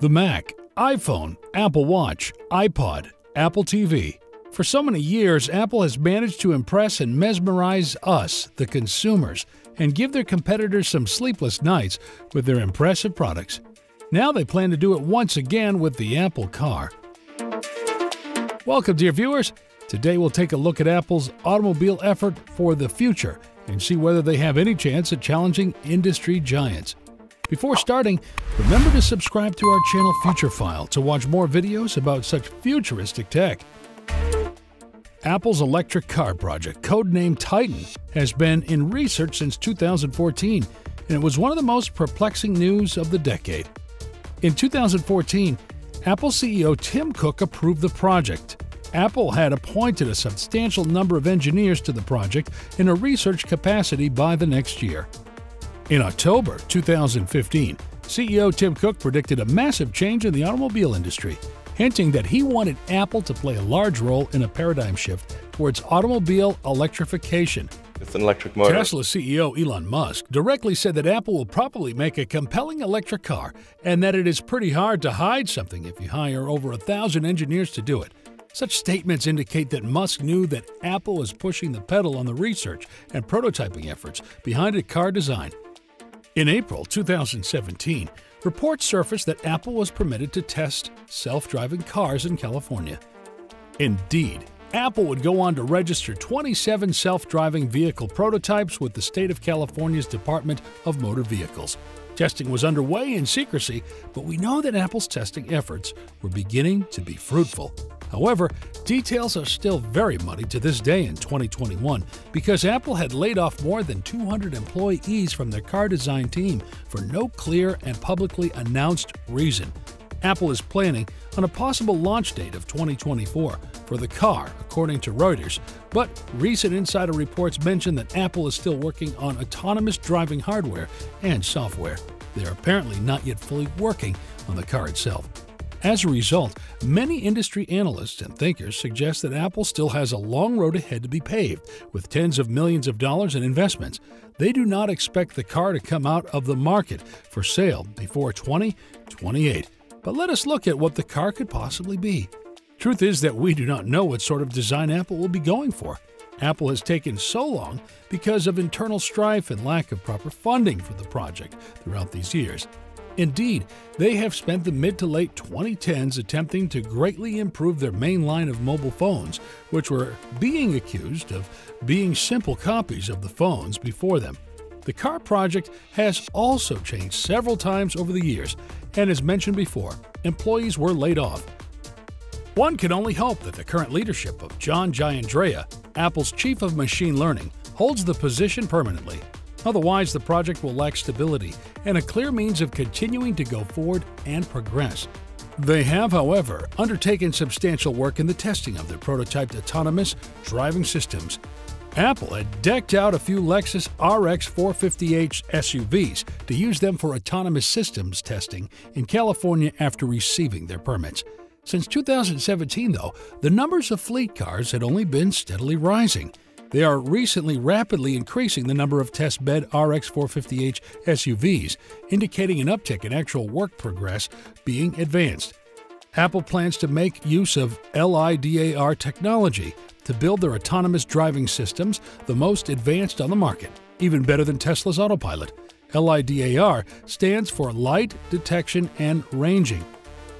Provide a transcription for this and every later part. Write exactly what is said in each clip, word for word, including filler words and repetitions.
The Mac, iPhone, Apple Watch, iPod, Apple T V. For so many years, Apple has managed to impress and mesmerize us, the consumers, and give their competitors some sleepless nights with their impressive products. Now they plan to do it once again with the Apple Car. Welcome, dear viewers. Today we'll take a look at Apple's automobile effort for the future and see whether they have any chance at challenging industry giants. Before starting, remember to subscribe to our channel Futurephile to watch more videos about such futuristic tech. Apple's electric car project, codenamed Titan, has been in research since two thousand fourteen, and it was one of the most perplexing news of the decade. In two thousand fourteen, Apple C E O Tim Cook approved the project. Apple had appointed a substantial number of engineers to the project in a research capacity by the next year. In October two thousand fifteen, C E O Tim Cook predicted a massive change in the automobile industry, hinting that he wanted Apple to play a large role in a paradigm shift towards automobile electrification. With an electric motor. Tesla C E O Elon Musk directly said that Apple will probably make a compelling electric car and that it is pretty hard to hide something if you hire over a thousand engineers to do it. Such statements indicate that Musk knew that Apple was pushing the pedal on the research and prototyping efforts behind a car design. In April two thousand seventeen, reports surfaced that Apple was permitted to test self-driving cars in California. Indeed, Apple would go on to register twenty-seven self-driving vehicle prototypes with the state of California's Department of Motor Vehicles. Testing was underway in secrecy, but we know that Apple's testing efforts were beginning to be fruitful. However, details are still very muddy to this day in twenty twenty-one because Apple had laid off more than two hundred employees from their car design team for no clear and publicly announced reason. Apple is planning on a possible launch date of twenty twenty-four for the car, according to Reuters, but recent insider reports mention that Apple is still working on autonomous driving hardware and software. They are apparently not yet fully working on the car itself. As a result, many industry analysts and thinkers suggest that Apple still has a long road ahead to be paved, with tens of millions of dollars in investments. They do not expect the car to come out of the market for sale before twenty twenty-eight. But let us look at what the car could possibly be. Truth is that we do not know what sort of design Apple will be going for. Apple has taken so long because of internal strife and lack of proper funding for the project throughout these years. Indeed, they have spent the mid to late twenty tens attempting to greatly improve their main line of mobile phones, which were being accused of being simple copies of the phones before them. The car project has also changed several times over the years, and as mentioned before, employees were laid off. One can only hope that the current leadership of John Gianandrea, Apple's chief of machine learning, holds the position permanently. Otherwise, the project will lack stability and a clear means of continuing to go forward and progress. They have, however, undertaken substantial work in the testing of their prototyped autonomous driving systems. Apple had decked out a few Lexus R X four fifty H S U Vs to use them for autonomous systems testing in California after receiving their permits. Since two thousand seventeen, though, the numbers of fleet cars had only been steadily rising. They are recently rapidly increasing the number of testbed R X four fifty H S U Vs, indicating an uptick in actual work progress being advanced. Apple plans to make use of LiDAR technology to build their autonomous driving systems, the most advanced on the market, even better than Tesla's autopilot. LiDAR stands for Light Detection and Ranging.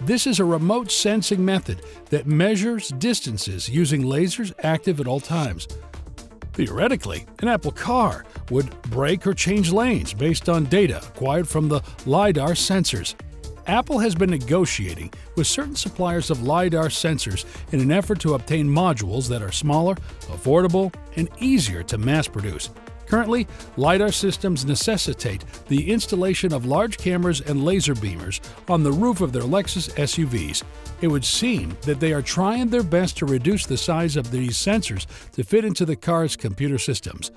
This is a remote sensing method that measures distances using lasers active at all times. Theoretically, an Apple car would brake or change lanes based on data acquired from the LiDAR sensors. Apple has been negotiating with certain suppliers of LiDAR sensors in an effort to obtain modules that are smaller, affordable, and easier to mass produce. Currently, LiDAR systems necessitate the installation of large cameras and laser beamers on the roof of their Lexus S U Vs. It would seem that they are trying their best to reduce the size of these sensors to fit into the car's computer systems.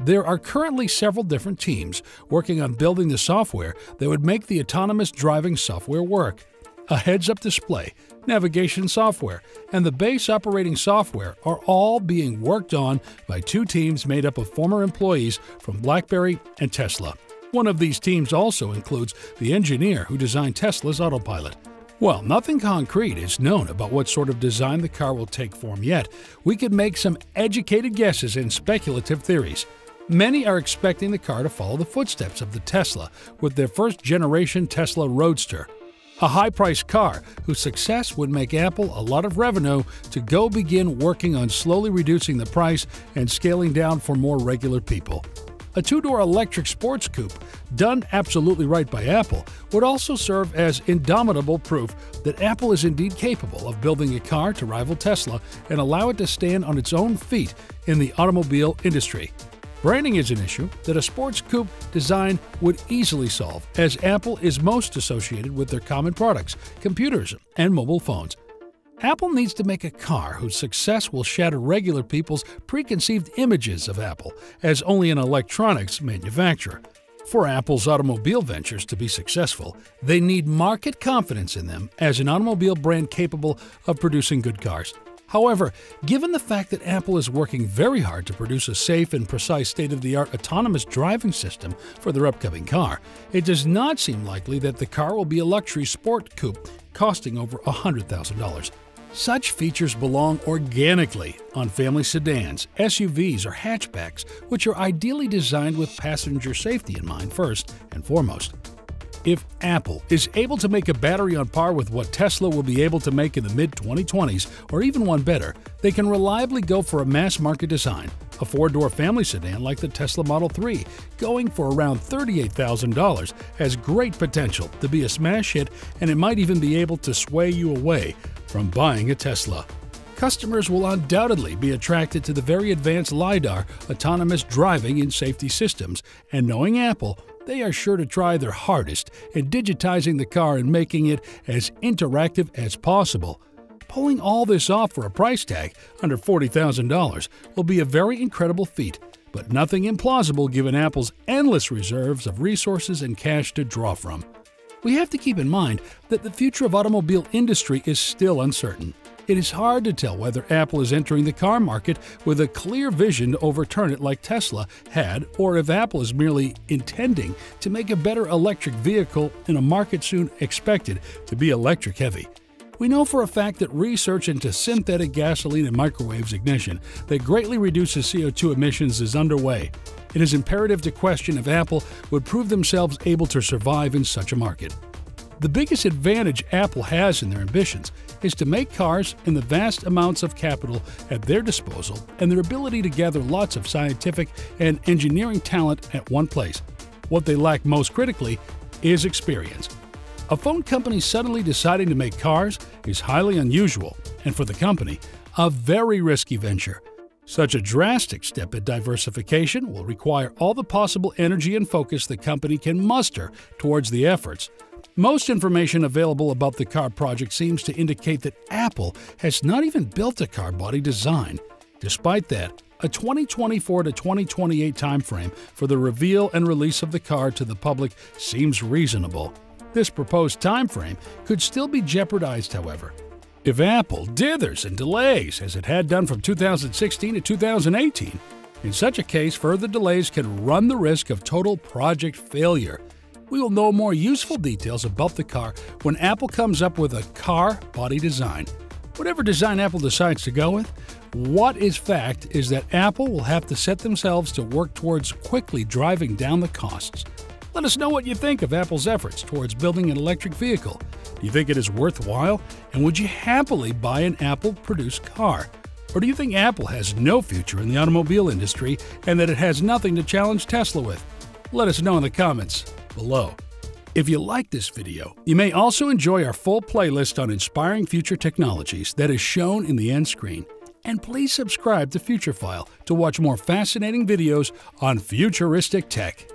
There are currently several different teams working on building the software that would make the autonomous driving software work. A heads-up display, navigation software, and the base operating software are all being worked on by two teams made up of former employees from BlackBerry and Tesla. One of these teams also includes the engineer who designed Tesla's autopilot. While nothing concrete is known about what sort of design the car will take form yet, we could make some educated guesses and speculative theories. Many are expecting the car to follow the footsteps of the Tesla with their first-generation Tesla Roadster, a high-priced car whose success would make Apple a lot of revenue to go begin working on slowly reducing the price and scaling down for more regular people. A two-door electric sports coupe, done absolutely right by Apple, would also serve as indomitable proof that Apple is indeed capable of building a car to rival Tesla and allow it to stand on its own feet in the automobile industry. Branding is an issue that a sports coupe design would easily solve, as Apple is most associated with their common products, computers and mobile phones. Apple needs to make a car whose success will shatter regular people's preconceived images of Apple as only an electronics manufacturer. For Apple's automobile ventures to be successful, they need market confidence in them as an automobile brand capable of producing good cars. However, given the fact that Apple is working very hard to produce a safe and precise state-of-the-art autonomous driving system for their upcoming car, it does not seem likely that the car will be a luxury sport coupe costing over one hundred thousand dollars. Such features belong organically on family sedans, S U Vs, or hatchbacks, which are ideally designed with passenger safety in mind first and foremost. If Apple is able to make a battery on par with what Tesla will be able to make in the mid twenty twenties, or even one better, they can reliably go for a mass-market design, a four-door family sedan like the Tesla Model three, going for around thirty-eight thousand dollars, has great potential to be a smash hit, and it might even be able to sway you away from buying a Tesla. Customers will undoubtedly be attracted to the very advanced LiDAR, autonomous driving and safety systems, and knowing Apple, they are sure to try their hardest in digitizing the car and making it as interactive as possible. Pulling all this off for a price tag under forty thousand dollars will be a very incredible feat, but nothing implausible given Apple's endless reserves of resources and cash to draw from. We have to keep in mind that the future of automobile industry is still uncertain. It is hard to tell whether Apple is entering the car market with a clear vision to overturn it like Tesla had, or if Apple is merely intending to make a better electric vehicle in a market soon expected to be electric heavy. We know for a fact that research into synthetic gasoline and microwaves ignition that greatly reduces C O two emissions is underway. It is imperative to question if Apple would prove themselves able to survive in such a market. The biggest advantage Apple has in their ambitions is to make cars in the vast amounts of capital at their disposal and their ability to gather lots of scientific and engineering talent at one place. What they lack most critically is experience. A phone company suddenly deciding to make cars is highly unusual, and for the company, a very risky venture. Such a drastic step at diversification will require all the possible energy and focus the company can muster towards the efforts. Most information available about the car project seems to indicate that Apple has not even built a car body design. Despite that, a twenty twenty-four to twenty twenty-eight timeframe for the reveal and release of the car to the public seems reasonable. This proposed timeframe could still be jeopardized, however. If Apple dithers and delays, as it had done from two thousand sixteen to two thousand eighteen, in such a case, further delays can run the risk of total project failure. We will know more useful details about the car when Apple comes up with a car body design. Whatever design Apple decides to go with, what is fact is that Apple will have to set themselves to work towards quickly driving down the costs. Let us know what you think of Apple's efforts towards building an electric vehicle. Do you think it is worthwhile, and would you happily buy an Apple-produced car? Or do you think Apple has no future in the automobile industry and that it has nothing to challenge Tesla with? Let us know in the comments below. If you like this video, you may also enjoy our full playlist on inspiring future technologies that is shown in the end screen. And please subscribe to Futurephile to watch more fascinating videos on futuristic tech.